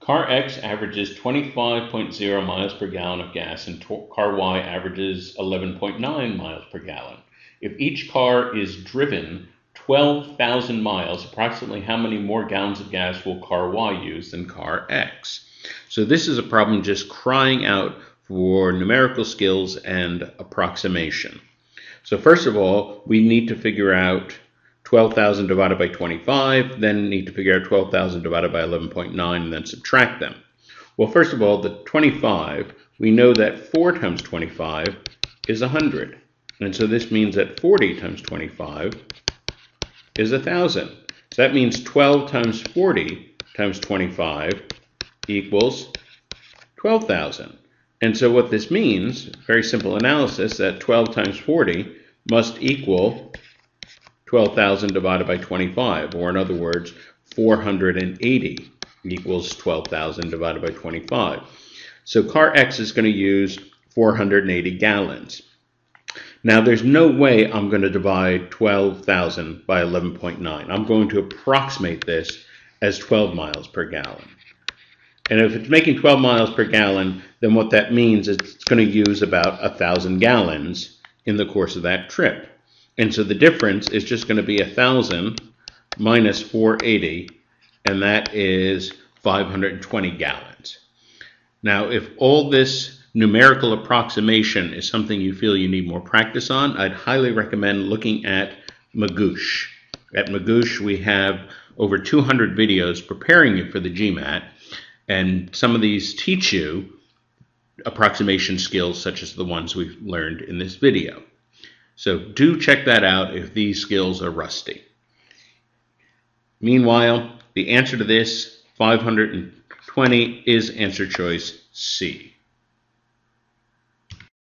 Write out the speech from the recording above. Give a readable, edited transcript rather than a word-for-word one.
Car X averages 25.0 miles per gallon of gas and car Y averages 11.9 miles per gallon. If each car is driven 12,000 miles, approximately how many more gallons of gas will car Y use than car X? So this is a problem just crying out for numerical skills and approximation. So first of all, we need to figure out 12,000 divided by 25, then need to figure out 12,000 divided by 11.9, and then subtract them. Well, first of all, the 25, we know that 4 times 25 is 100. And so this means that 40 times 25 is 1,000. So that means 12 times 40 times 25 equals 12,000. And so what this means, very simple analysis, that 12 times 40 must equal 12,000 divided by 25, or in other words, 480 equals 12,000 divided by 25. So car X is going to use 480 gallons. Now there's no way I'm going to divide 12,000 by 11.9. I'm going to approximate this as 12 miles per gallon. And if it's making 12 miles per gallon, then what that means is it's going to use about 1,000 gallons in the course of that trip. And so the difference is just going to be 1,000 minus 480, and that is 520 gallons. Now, if all this numerical approximation is something you feel you need more practice on, I'd highly recommend looking at Magoosh. At Magoosh, we have over 200 videos preparing you for the GMAT. And some of these teach you approximation skills such as the ones we've learned in this video. So do check that out if these skills are rusty. Meanwhile, the answer to this 520 is answer choice C.